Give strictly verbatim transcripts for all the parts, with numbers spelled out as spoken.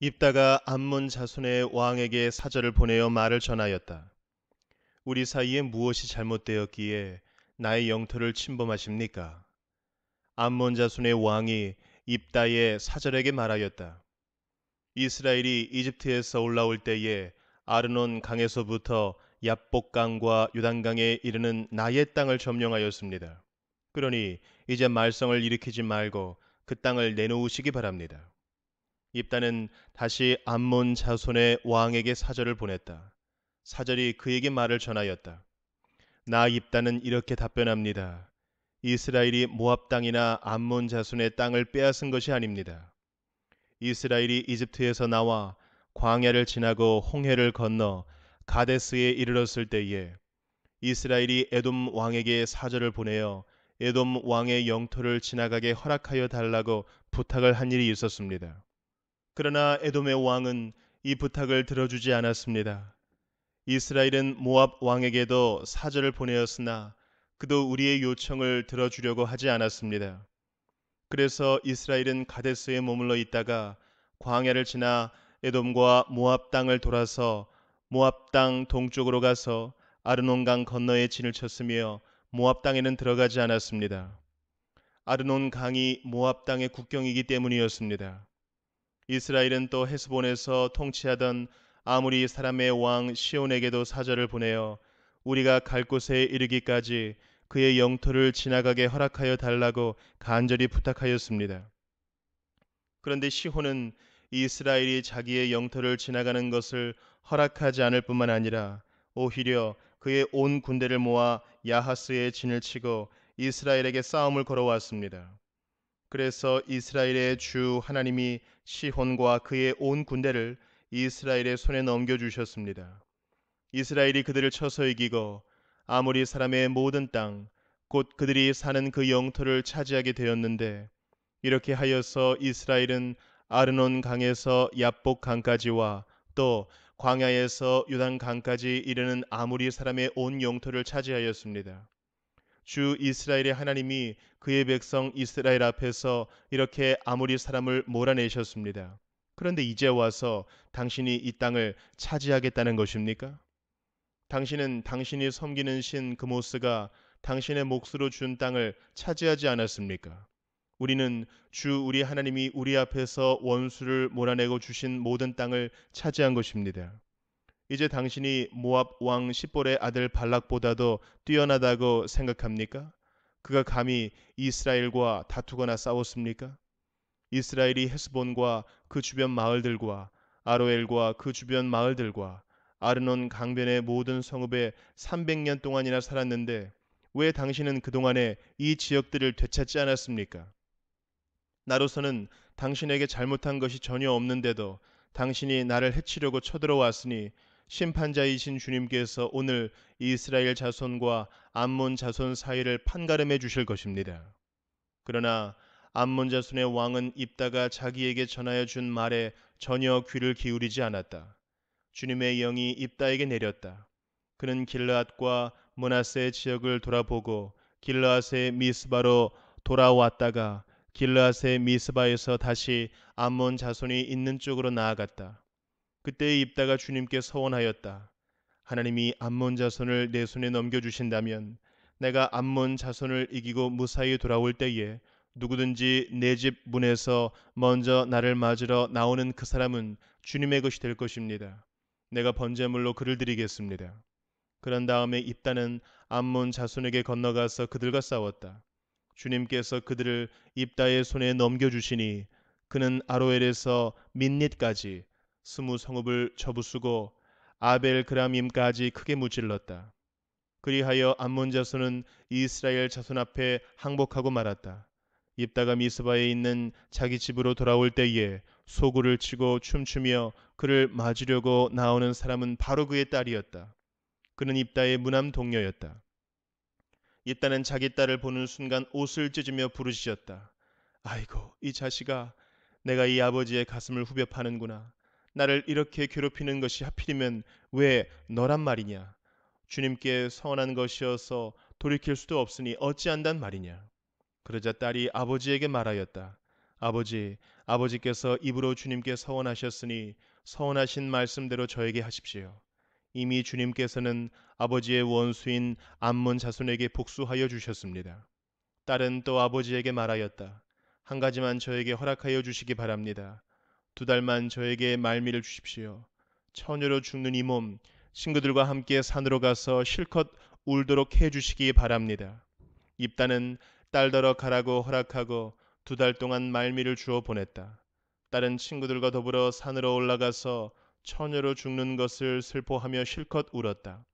입다가 암몬 자손의 왕에게 사절을 보내어 말을 전하였다. 우리 사이에 무엇이 잘못되었기에 나의 영토를 침범하십니까? 암몬 자손의 왕이 입다의 사절에게 말하였다. 이스라엘이 이집트에서 올라올 때에 아르논 강에서부터 얍복강과 요단강에 이르는 나의 땅을 점령하였습니다. 그러니 이제 말썽을 일으키지 말고 그 땅을 내놓으시기 바랍니다. 입다는 다시 암몬 자손의 왕에게 사절을 보냈다. 사절이 그에게 말을 전하였다. 나 입다는 이렇게 답변합니다. 이스라엘이 모압 땅이나 암몬 자손의 땅을 빼앗은 것이 아닙니다. 이스라엘이 이집트에서 나와 광야를 지나고 홍해를 건너 가데스에 이르렀을 때에 이스라엘이 에돔 왕에게 사절을 보내어 에돔 왕의 영토를 지나가게 허락하여 달라고 부탁을 한 일이 있었습니다. 그러나 에돔의 왕은 이 부탁을 들어주지 않았습니다. 이스라엘은 모압 왕에게도 사절을 보내었으나 그도 우리의 요청을 들어주려고 하지 않았습니다. 그래서 이스라엘은 가데스에 머물러 있다가 광야를 지나 에돔과 모압 땅을 돌아서 모압 땅 동쪽으로 가서 아르논강 건너에 진을 쳤으며 모압 땅에는 들어가지 않았습니다. 아르논 강이 모압 땅의 국경이기 때문이었습니다. 이스라엘은 또 헤스본에서 통치하던 아모리 사람의 왕 시온에게도 사절을 보내어 우리가 갈 곳에 이르기까지 그의 영토를 지나가게 허락하여 달라고 간절히 부탁하였습니다. 그런데 시온은 이스라엘이 자기의 영토를 지나가는 것을 허락하지 않을 뿐만 아니라 오히려 그의 온 군대를 모아 야하스에 진을 치고 이스라엘에게 싸움을 걸어왔습니다. 그래서 이스라엘의 주 하나님이 시혼과 그의 온 군대를 이스라엘의 손에 넘겨주셨습니다. 이스라엘이 그들을 쳐서 이기고 아모리 사람의 모든 땅, 곧 그들이 사는 그 영토를 차지하게 되었는데, 이렇게 하여서 이스라엘은 아르논 강에서 얍복 강까지와 또 광야에서 요단 강까지 이르는 아모리 사람의 온 영토를 차지하였습니다. 주 이스라엘의 하나님이 그의 백성 이스라엘 앞에서 이렇게 아모리 사람을 몰아내셨습니다. 그런데 이제 와서 당신이 이 땅을 차지하겠다는 것입니까? 당신은 당신이 섬기는 신 그모스가 당신의 몫으로 준 땅을 차지하지 않았습니까? 우리는 주 우리 하나님이 우리 앞에서 원수를 몰아내고 주신 모든 땅을 차지한 것입니다. 이제 당신이 모압 왕 시볼의 아들 발락보다도 뛰어나다고 생각합니까? 그가 감히 이스라엘과 다투거나 싸웠습니까? 이스라엘이 헤스본과 그 주변 마을들과 아로엘과 그 주변 마을들과 아르논 강변의 모든 성읍에 삼백 년 동안이나 살았는데 왜 당신은 그동안에 이 지역들을 되찾지 않았습니까? 나로서는 당신에게 잘못한 것이 전혀 없는데도 당신이 나를 해치려고 쳐들어왔으니 심판자이신 주님께서 오늘 이스라엘 자손과 암몬 자손 사이를 판가름해 주실 것입니다. 그러나 암몬 자손의 왕은 입다가 자기에게 전하여 준 말에 전혀 귀를 기울이지 않았다. 주님의 영이 입다에게 내렸다. 그는 길르앗과 므낫세 지역을 돌아보고 길르앗의 미스바로 돌아왔다가 길르앗의 미스바에서 다시 암몬 자손이 있는 쪽으로 나아갔다. 그때 입다가 주님께 서원하였다. 하나님이 암몬 자손을 내 손에 넘겨주신다면 내가 암몬 자손을 이기고 무사히 돌아올 때에 누구든지 내 집 문에서 먼저 나를 맞으러 나오는 그 사람은 주님의 것이 될 것입니다. 내가 번제물로 그를 드리겠습니다. 그런 다음에 입다는 암몬 자손에게 건너가서 그들과 싸웠다. 주님께서 그들을 입다의 손에 넘겨주시니 그는 아로엘에서 민닛까지 스무 성읍을 저부수고 아벨 그람임까지 크게 무찔렀다. 그리하여 암몬 자손은 이스라엘 자손 앞에 항복하고 말았다. 입다가 미스바에 있는 자기 집으로 돌아올 때에 소구를 치고 춤추며 그를 맞으려고 나오는 사람은 바로 그의 딸이었다. 그는 입다의 무남 동료였다. 입다는 자기 딸을 보는 순간 옷을 찢으며 부르짖었다. 아이고, 이 자식아, 내가 이 아버지의 가슴을 후벼 파는구나. 나를 이렇게 괴롭히는 것이 하필이면 왜 너란 말이냐. 주님께 서원한 것이어서 돌이킬 수도 없으니 어찌한단 말이냐. 그러자 딸이 아버지에게 말하였다. 아버지, 아버지께서 입으로 주님께 서원하셨으니 서원하신 말씀대로 저에게 하십시오. 이미 주님께서는 아버지의 원수인 암몬 자손에게 복수하여 주셨습니다. 딸은 또 아버지에게 말하였다. 한 가지만 저에게 허락하여 주시기 바랍니다. 두 달만 저에게 말미를 주십시오. 처녀로 죽는 이 몸, 친구들과 함께 산으로 가서 실컷 울도록 해주시기 바랍니다. 입다는 딸더러 가라고 허락하고 두 달 동안 말미를 주어 보냈다. 딸은 친구들과 더불어 산으로 올라가서 처녀로 죽는 것을 슬퍼하며 실컷 울었다.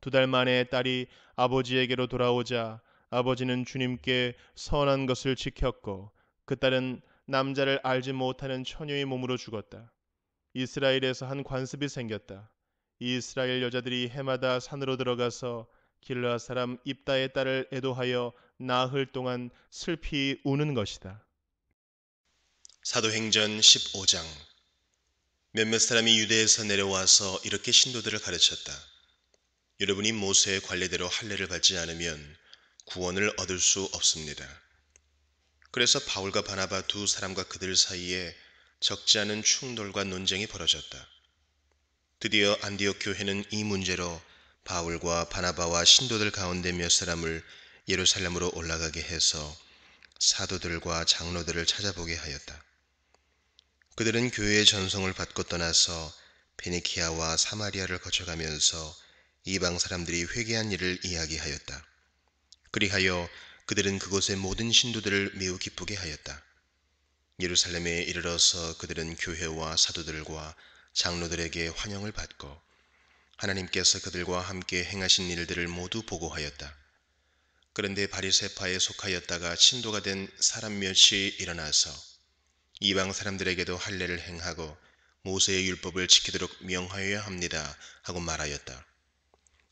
두 달 만에 딸이 아버지에게로 돌아오자 아버지는 주님께 선한 것을 지켰고 그 딸은 남자를 알지 못하는 처녀의 몸으로 죽었다. 이스라엘에서 한 관습이 생겼다. 이스라엘 여자들이 해마다 산으로 들어가서 길르앗 사람 입다의 딸을 애도하여 나흘 동안 슬피 우는 것이다. 사도행전 십오 장. 몇몇 사람이 유대에서 내려와서 이렇게 신도들을 가르쳤다. 여러분이 모세의 관례대로 할례를 받지 않으면 구원을 얻을 수 없습니다. 그래서 바울과 바나바 두 사람과 그들 사이에 적지 않은 충돌과 논쟁이 벌어졌다. 드디어 안디옥 교회는 이 문제로 바울과 바나바와 신도들 가운데 몇 사람을 예루살렘으로 올라가게 해서 사도들과 장로들을 찾아보게 하였다. 그들은 교회의 전송을 받고 떠나서 베니키아와 사마리아를 거쳐가면서 이방 사람들이 회개한 일을 이야기하였다. 그리하여 그들은 그곳의 모든 신도들을 매우 기쁘게 하였다. 예루살렘에 이르러서 그들은 교회와 사도들과 장로들에게 환영을 받고 하나님께서 그들과 함께 행하신 일들을 모두 보고하였다. 그런데 바리새파에 속하였다가 신도가 된 사람 몇이 일어나서 이방 사람들에게도 할례를 행하고 모세의 율법을 지키도록 명하여야 합니다 하고 말하였다.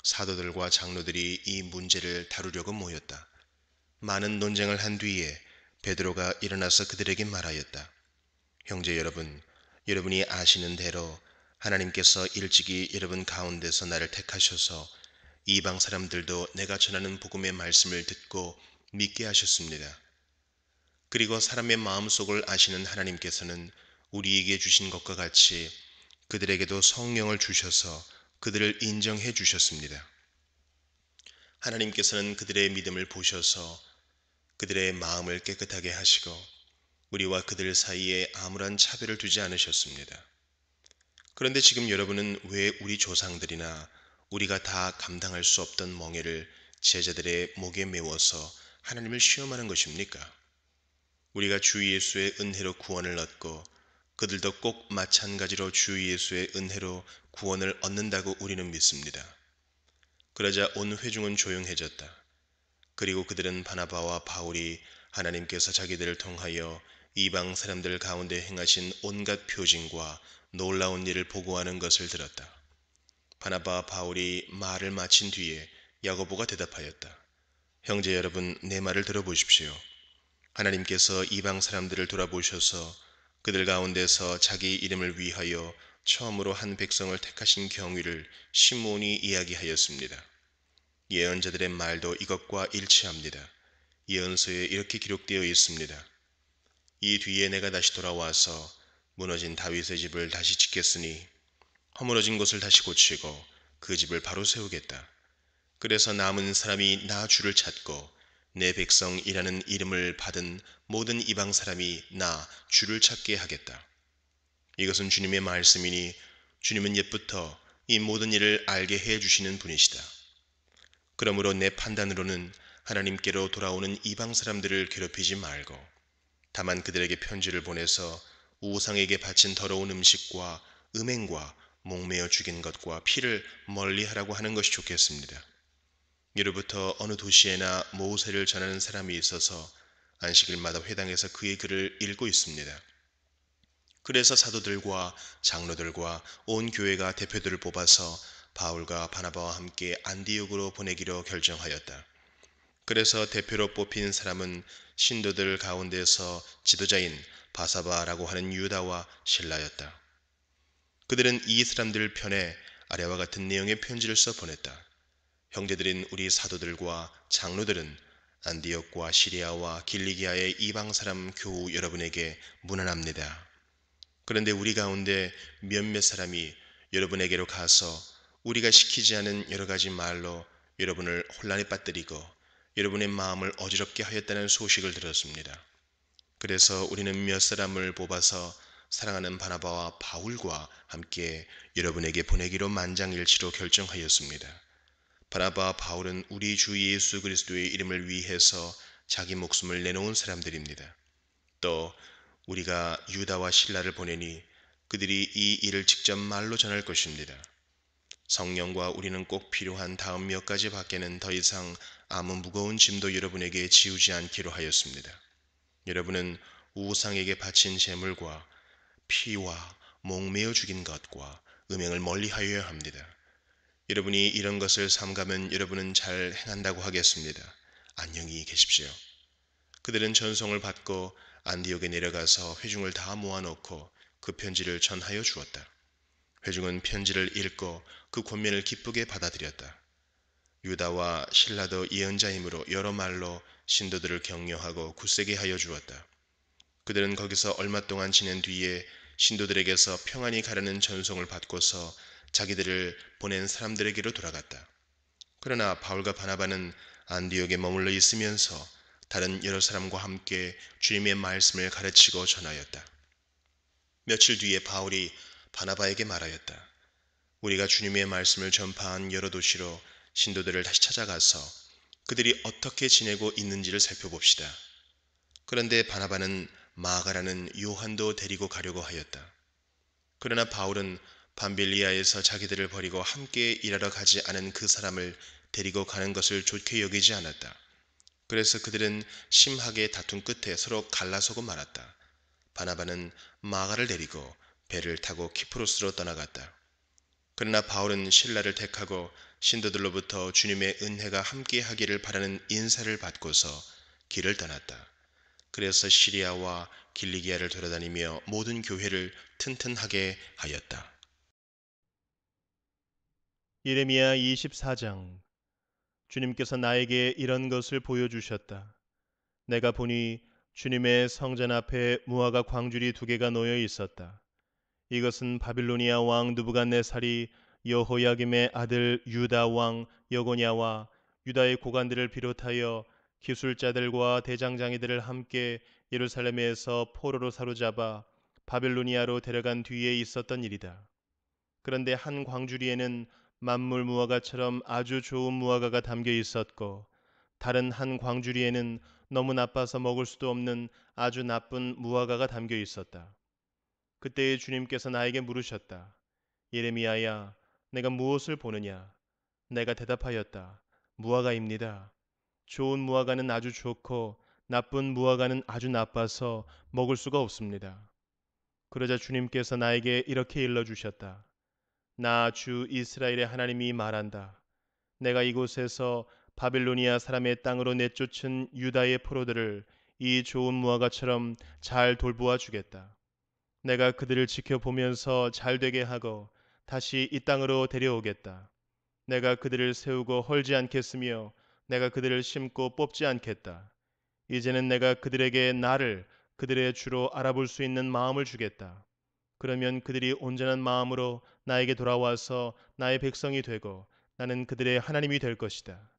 사도들과 장로들이 이 문제를 다루려고 모였다. 많은 논쟁을 한 뒤에 베드로가 일어나서 그들에게 말하였다. 형제 여러분, 여러분이 아시는 대로 하나님께서 일찍이 여러분 가운데서 나를 택하셔서 이방 사람들도 내가 전하는 복음의 말씀을 듣고 믿게 하셨습니다. 그리고 사람의 마음속을 아시는 하나님께서는 우리에게 주신 것과 같이 그들에게도 성령을 주셔서 그들을 인정해 주셨습니다. 하나님께서는 그들의 믿음을 보셔서 그들의 마음을 깨끗하게 하시고 우리와 그들 사이에 아무런 차별을 두지 않으셨습니다. 그런데 지금 여러분은 왜 우리 조상들이나 우리가 다 감당할 수 없던 멍에를 제자들의 목에 메워서 하나님을 시험하는 것입니까? 우리가 주 예수의 은혜로 구원을 얻고 그들도 꼭 마찬가지로 주 예수의 은혜로 구원을 얻는다고 우리는 믿습니다. 그러자 온 회중은 조용해졌다. 그리고 그들은 바나바와 바울이 하나님께서 자기들을 통하여 이방 사람들 가운데 행하신 온갖 표징과 놀라운 일을 보고하는 것을 들었다. 바나바와 바울이 말을 마친 뒤에 야고보가 대답하였다. 형제 여러분, 내 말을 들어보십시오. 하나님께서 이방 사람들을 돌아보셔서 그들 가운데서 자기 이름을 위하여 처음으로 한 백성을 택하신 경위를 시몬이 이야기하였습니다. 예언자들의 말도 이것과 일치합니다. 예언서에 이렇게 기록되어 있습니다. 이 뒤에 내가 다시 돌아와서 무너진 다윗의 집을 다시 짓겠으니 허물어진 곳을 다시 고치고 그 집을 바로 세우겠다. 그래서 남은 사람이 나 주를 찾고 내 백성이라는 이름을 받은 모든 이방 사람이 나 주를 찾게 하겠다. 이것은 주님의 말씀이니 주님은 옛부터 이 모든 일을 알게 해주시는 분이시다. 그러므로 내 판단으로는 하나님께로 돌아오는 이방 사람들을 괴롭히지 말고 다만 그들에게 편지를 보내서 우상에게 바친 더러운 음식과 음행과 목매어 죽인 것과 피를 멀리하라고 하는 것이 좋겠습니다. 이로부터 어느 도시에나 모세를 전하는 사람이 있어서 안식일마다 회당에서 그의 글을 읽고 있습니다. 그래서 사도들과 장로들과 온 교회가 대표들을 뽑아서 바울과 바나바와 함께 안디옥으로 보내기로 결정하였다. 그래서 대표로 뽑힌 사람은 신도들 가운데서 지도자인 바사바라고 하는 유다와 실라였다. 그들은 이 사람들 편에 아래와 같은 내용의 편지를 써 보냈다. 형제들인 우리 사도들과 장로들은 안디옥과 시리아와 길리기아의 이방 사람 교우 여러분에게 문안합니다. 그런데 우리 가운데 몇몇 사람이 여러분에게로 가서 우리가 시키지 않은 여러 가지 말로 여러분을 혼란에 빠뜨리고 여러분의 마음을 어지럽게 하였다는 소식을 들었습니다. 그래서 우리는 몇 사람을 뽑아서 사랑하는 바나바와 바울과 함께 여러분에게 보내기로 만장일치로 결정하였습니다. 바나바와 바울은 우리 주 예수 그리스도의 이름을 위해서 자기 목숨을 내놓은 사람들입니다. 또 우리가 유다와 실라를 보내니 그들이 이 일을 직접 말로 전할 것입니다. 성령과 우리는 꼭 필요한 다음 몇 가지 밖에는 더 이상 아무 무거운 짐도 여러분에게 지우지 않기로 하였습니다. 여러분은 우상에게 바친 제물과 피와 목매어 죽인 것과 음행을 멀리하여야 합니다. 여러분이 이런 것을 삼가면 여러분은 잘 행한다고 하겠습니다. 안녕히 계십시오. 그들은 전송을 받고 안디옥에 내려가서 회중을 다 모아놓고 그 편지를 전하여 주었다. 회중은 편지를 읽고 그 권면을 기쁘게 받아들였다. 유다와 실라도 예언자이므로 여러 말로 신도들을 격려하고 굳세게 하여 주었다. 그들은 거기서 얼마 동안 지낸 뒤에 신도들에게서 평안히 가라는 전송을 받고서 자기들을 보낸 사람들에게로 돌아갔다. 그러나 바울과 바나바는 안디옥에 머물러 있으면서 다른 여러 사람과 함께 주님의 말씀을 가르치고 전하였다. 며칠 뒤에 바울이 바나바에게 말하였다. 우리가 주님의 말씀을 전파한 여러 도시로 신도들을 다시 찾아가서 그들이 어떻게 지내고 있는지를 살펴봅시다. 그런데 바나바는 마가라는 요한도 데리고 가려고 하였다. 그러나 바울은 밤빌리아에서 자기들을 버리고 함께 일하러 가지 않은 그 사람을 데리고 가는 것을 좋게 여기지 않았다. 그래서 그들은 심하게 다툰 끝에 서로 갈라서고 말았다. 바나바는 마가를 데리고 배를 타고 키프로스로 떠나갔다. 그러나 바울은 실라를 택하고 신도들로부터 주님의 은혜가 함께하기를 바라는 인사를 받고서 길을 떠났다. 그래서 시리아와 길리기아를 돌아다니며 모든 교회를 튼튼하게 하였다. 예레미야 이십사 장. 주님께서 나에게 이런 것을 보여주셨다. 내가 보니 주님의 성전 앞에 무화과 광줄이 두 개가 놓여 있었다. 이것은 바빌로니아 왕 느부갓네살이 여호야김의 아들 유다 왕 여고냐와 유다의 고관들을 비롯하여 기술자들과 대장장이들을 함께 예루살렘에서 포로로 사로잡아 바빌로니아로 데려간 뒤에 있었던 일이다. 그런데 한 광주리에는 만물 무화과처럼 아주 좋은 무화과가 담겨 있었고 다른 한 광주리에는 너무 나빠서 먹을 수도 없는 아주 나쁜 무화과가 담겨 있었다. 그때에 주님께서 나에게 물으셨다. 예레미야야, 내가 무엇을 보느냐? 내가 대답하였다. 무화과입니다. 좋은 무화과는 아주 좋고 나쁜 무화과는 아주 나빠서 먹을 수가 없습니다. 그러자 주님께서 나에게 이렇게 일러주셨다. 나 주 이스라엘의 하나님이 말한다. 내가 이곳에서 바빌로니아 사람의 땅으로 내쫓은 유다의 포로들을 이 좋은 무화과처럼 잘 돌보아 주겠다. 내가 그들을 지켜보면서 잘되게 하고 다시 이 땅으로 데려오겠다. 내가 그들을 세우고 헐지 않겠으며 내가 그들을 심고 뽑지 않겠다. 이제는 내가 그들에게 나를 그들의 주로 알아볼 수 있는 마음을 주겠다. 그러면 그들이 온전한 마음으로 나에게 돌아와서 나의 백성이 되고 나는 그들의 하나님이 될 것이다.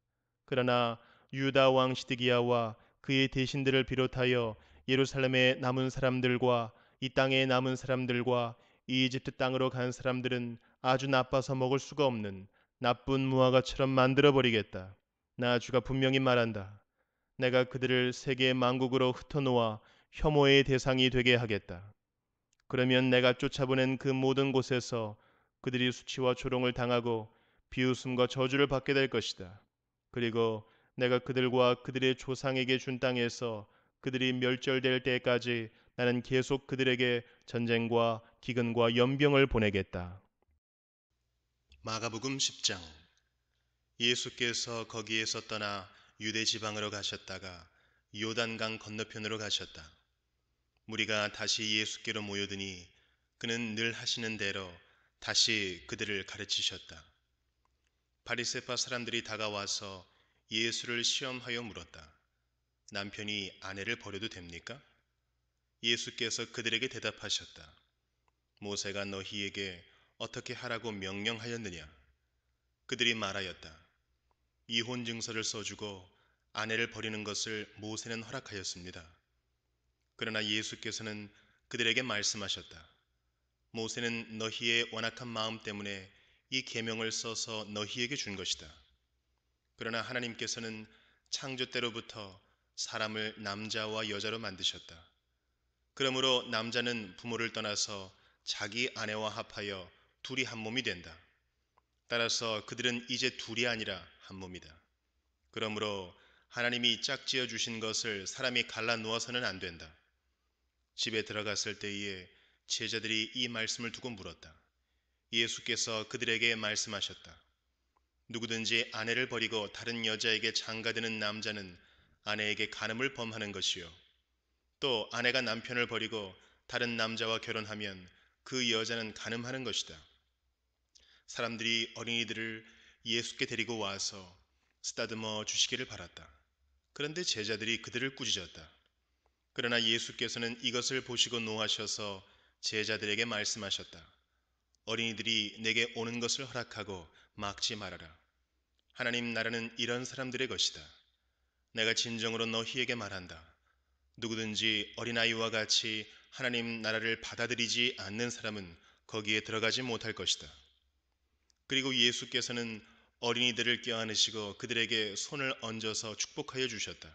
그러나 유다 왕 시드기야와 그의 대신들을 비롯하여 예루살렘에 남은 사람들과 이 땅에 남은 사람들과 이집트 땅으로 간 사람들은 아주 나빠서 먹을 수가 없는 나쁜 무화과처럼 만들어버리겠다. 나 주가 분명히 말한다. 내가 그들을 세계 만국으로 흩어놓아 혐오의 대상이 되게 하겠다. 그러면 내가 쫓아보낸 그 모든 곳에서 그들이 수치와 조롱을 당하고 비웃음과 저주를 받게 될 것이다. 그리고 내가 그들과 그들의 조상에게 준 땅에서 그들이 멸절될 때까지 나는 계속 그들에게 전쟁과 기근과 연병을 보내겠다. 마가복음 십 장. 예수께서 거기에서 떠나 유대 지방으로 가셨다가 요단강 건너편으로 가셨다. 무리가 다시 예수께로 모여드니 그는 늘 하시는 대로 다시 그들을 가르치셨다. 바리새파 사람들이 다가와서 예수를 시험하여 물었다. 남편이 아내를 버려도 됩니까? 예수께서 그들에게 대답하셨다. 모세가 너희에게 어떻게 하라고 명령하였느냐? 그들이 말하였다. 이혼 증서를 써주고 아내를 버리는 것을 모세는 허락하였습니다. 그러나 예수께서는 그들에게 말씀하셨다. 모세는 너희의 완악한 마음 때문에 이 계명을 써서 너희에게 준 것이다. 그러나 하나님께서는 창조 때로부터 사람을 남자와 여자로 만드셨다. 그러므로 남자는 부모를 떠나서 자기 아내와 합하여 둘이 한 몸이 된다. 따라서 그들은 이제 둘이 아니라 한 몸이다. 그러므로 하나님이 짝지어 주신 것을 사람이 갈라놓아서는 안 된다. 집에 들어갔을 때에 제자들이 이 말씀을 두고 물었다. 예수께서 그들에게 말씀하셨다. 누구든지 아내를 버리고 다른 여자에게 장가드는 남자는 아내에게 간음을 범하는 것이요. 또 아내가 남편을 버리고 다른 남자와 결혼하면 그 여자는 간음하는 것이다. 사람들이 어린이들을 예수께 데리고 와서 쓰다듬어 주시기를 바랐다. 그런데 제자들이 그들을 꾸짖었다. 그러나 예수께서는 이것을 보시고 노하셔서 제자들에게 말씀하셨다. 어린이들이 내게 오는 것을 허락하고 막지 말아라. 하나님 나라는 이런 사람들의 것이다. 내가 진정으로 너희에게 말한다. 누구든지 어린아이와 같이 하나님 나라를 받아들이지 않는 사람은 거기에 들어가지 못할 것이다. 그리고 예수께서는 어린이들을 껴안으시고 그들에게 손을 얹어서 축복하여 주셨다.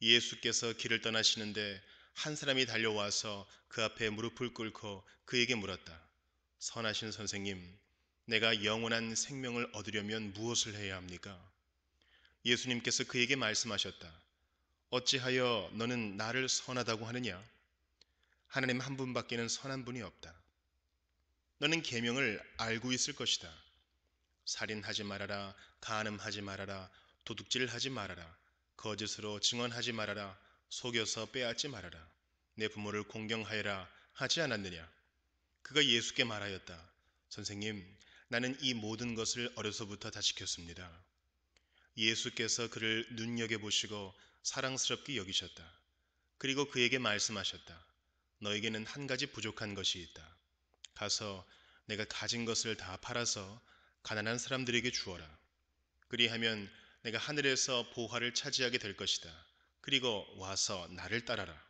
예수께서 길을 떠나시는데 한 사람이 달려와서 그 앞에 무릎을 꿇고 그에게 물었다. 선하신 선생님, 내가 영원한 생명을 얻으려면 무엇을 해야 합니까? 예수님께서 그에게 말씀하셨다. 어찌하여 너는 나를 선하다고 하느냐? 하나님 한 분밖에는 선한 분이 없다. 너는 계명을 알고 있을 것이다. 살인하지 말아라, 간음하지 말아라, 도둑질하지 말아라, 거짓으로 증언하지 말아라, 속여서 빼앗지 말아라, 내 부모를 공경하여라 하지 않았느냐? 그가 예수께 말하였다. 선생님, 나는 이 모든 것을 어려서부터 다 지켰습니다. 예수께서 그를 눈여겨보시고 사랑스럽게 여기셨다. 그리고 그에게 말씀하셨다. 너에게는 한 가지 부족한 것이 있다. 가서 내가 가진 것을 다 팔아서 가난한 사람들에게 주어라. 그리하면 내가 하늘에서 보화를 차지하게 될 것이다. 그리고 와서 나를 따라라.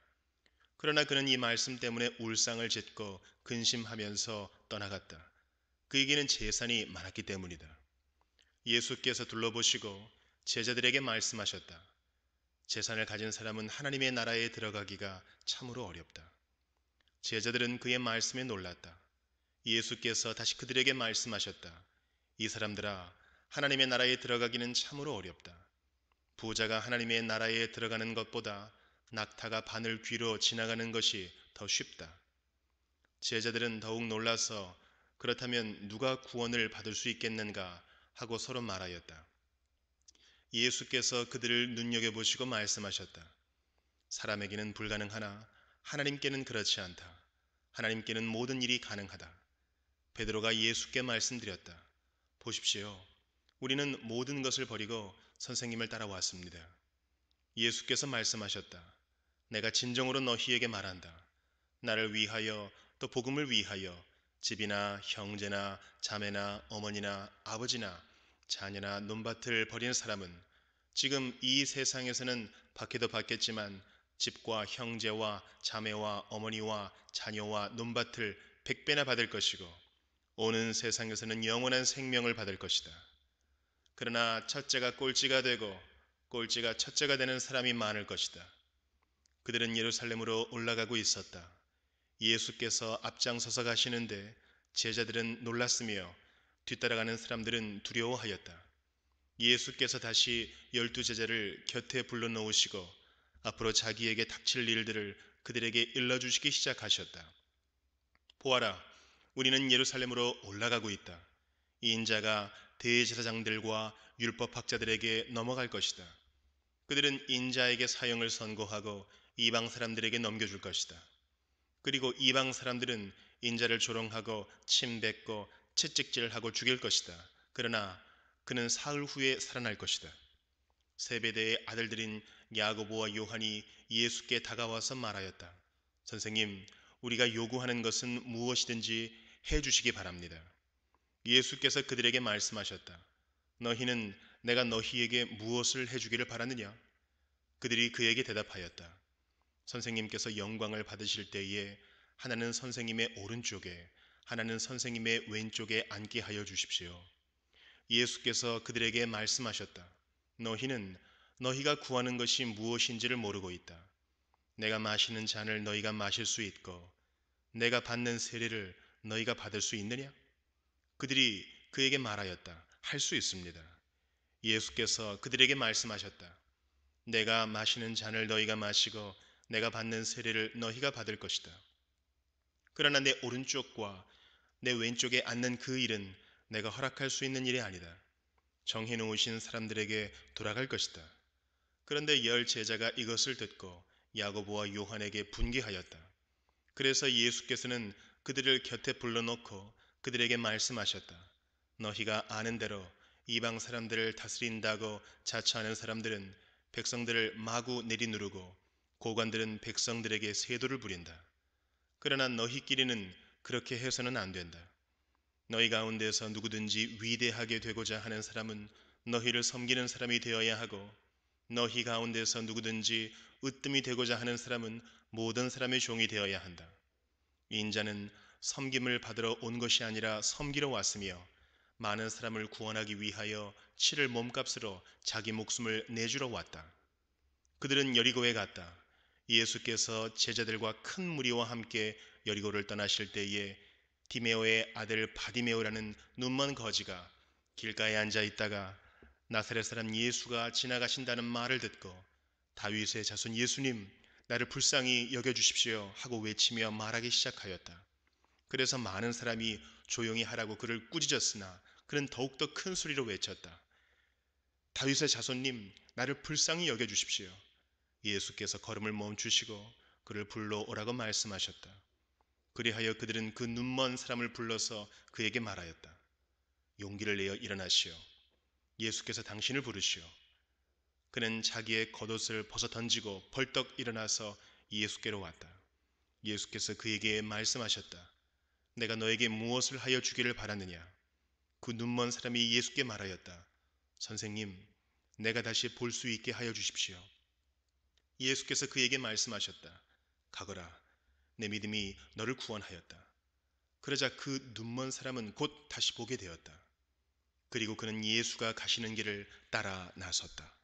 그러나 그는 이 말씀 때문에 울상을 짓고 근심하면서 떠나갔다. 그에게는 재산이 많았기 때문이다. 예수께서 둘러보시고 제자들에게 말씀하셨다. 재산을 가진 사람은 하나님의 나라에 들어가기가 참으로 어렵다. 제자들은 그의 말씀에 놀랐다. 예수께서 다시 그들에게 말씀하셨다. 이 사람들아, 하나님의 나라에 들어가기는 참으로 어렵다. 부자가 하나님의 나라에 들어가는 것보다 낙타가 바늘 귀로 지나가는 것이 더 쉽다. 제자들은 더욱 놀라서 그렇다면 누가 구원을 받을 수 있겠는가 하고 서로 말하였다. 예수께서 그들을 눈여겨보시고 말씀하셨다. 사람에게는 불가능하나 하나님께는 그렇지 않다. 하나님께는 모든 일이 가능하다. 베드로가 예수께 말씀드렸다. 보십시오. 우리는 모든 것을 버리고 선생님을 따라왔습니다. 예수께서 말씀하셨다. 내가 진정으로 너희에게 말한다. 나를 위하여 또 복음을 위하여 집이나 형제나 자매나 어머니나 아버지나 자녀나 논밭을 버린 사람은 지금 이 세상에서는 박해도 받겠지만 집과 형제와 자매와 어머니와 자녀와 논밭을 백배나 받을 것이고 오는 세상에서는 영원한 생명을 받을 것이다. 그러나 첫째가 꼴찌가 되고 꼴찌가 첫째가 되는 사람이 많을 것이다. 그들은 예루살렘으로 올라가고 있었다. 예수께서 앞장서서 가시는데 제자들은 놀랐으며 뒤따라가는 사람들은 두려워하였다. 예수께서 다시 열두 제자를 곁에 불러놓으시고 앞으로 자기에게 닥칠 일들을 그들에게 일러주시기 시작하셨다. 보아라, 우리는 예루살렘으로 올라가고 있다. 인자가 대제사장들과 율법학자들에게 넘어갈 것이다. 그들은 인자에게 사형을 선고하고 이방 사람들에게 넘겨줄 것이다. 그리고 이방 사람들은 인자를 조롱하고 침뱉고 채찍질하고 죽일 것이다. 그러나 그는 사흘 후에 살아날 것이다. 세베대의 아들들인 야고보와 요한이 예수께 다가와서 말하였다. 선생님, 우리가 요구하는 것은 무엇이든지 해주시기 바랍니다. 예수께서 그들에게 말씀하셨다. 너희는 내가 너희에게 무엇을 해주기를 바라느냐? 그들이 그에게 대답하였다. 선생님께서 영광을 받으실 때에 하나는 선생님의 오른쪽에 하나는 선생님의 왼쪽에 앉게 하여 주십시오. 예수께서 그들에게 말씀하셨다. 너희는 너희가 구하는 것이 무엇인지를 모르고 있다. 내가 마시는 잔을 너희가 마실 수 있고 내가 받는 세례를 너희가 받을 수 있느냐? 그들이 그에게 말하였다. 할 수 있습니다. 예수께서 그들에게 말씀하셨다. 내가 마시는 잔을 너희가 마시고 내가 받는 세례를 너희가 받을 것이다. 그러나 내 오른쪽과 내 왼쪽에 앉는 그 일은 내가 허락할 수 있는 일이 아니다. 정해놓으신 사람들에게 돌아갈 것이다. 그런데 열 제자가 이것을 듣고 야고보와 요한에게 분개하였다. 그래서 예수께서는 그들을 곁에 불러놓고 그들에게 말씀하셨다. 너희가 아는 대로 이방 사람들을 다스린다고 자처하는 사람들은 백성들을 마구 내리누르고 고관들은 백성들에게 세도를 부린다. 그러나 너희끼리는 그렇게 해서는 안 된다. 너희 가운데서 누구든지 위대하게 되고자 하는 사람은 너희를 섬기는 사람이 되어야 하고 너희 가운데서 누구든지 으뜸이 되고자 하는 사람은 모든 사람의 종이 되어야 한다. 인자는 섬김을 받으러 온 것이 아니라 섬기러 왔으며 많은 사람을 구원하기 위하여 치를 몸값으로 자기 목숨을 내주러 왔다. 그들은 여리고에 갔다. 예수께서 제자들과 큰 무리와 함께 여리고를 떠나실 때에 디메오의 아들 바디메오라는 눈먼 거지가 길가에 앉아 있다가 나사렛 사람 예수가 지나가신다는 말을 듣고 다윗의 자손 예수님 나를 불쌍히 여겨주십시오 하고 외치며 말하기 시작하였다. 그래서 많은 사람이 조용히 하라고 그를 꾸짖었으나 그는 더욱더 큰 소리로 외쳤다. 다윗의 자손님 나를 불쌍히 여겨주십시오. 예수께서 걸음을 멈추시고 그를 불러오라고 말씀하셨다. 그리하여 그들은 그 눈먼 사람을 불러서 그에게 말하였다. 용기를 내어 일어나시오. 예수께서 당신을 부르시오. 그는 자기의 겉옷을 벗어 던지고 벌떡 일어나서 예수께로 왔다. 예수께서 그에게 말씀하셨다. 내가 너에게 무엇을 하여 주기를 바라느냐? 그 눈먼 사람이 예수께 말하였다. 선생님, 내가 다시 볼 수 있게 하여 주십시오. 예수께서 그에게 말씀하셨다. 가거라, 내 믿음이 너를 구원하였다. 그러자 그 눈먼 사람은 곧 다시 보게 되었다. 그리고 그는 예수가 가시는 길을 따라 나섰다.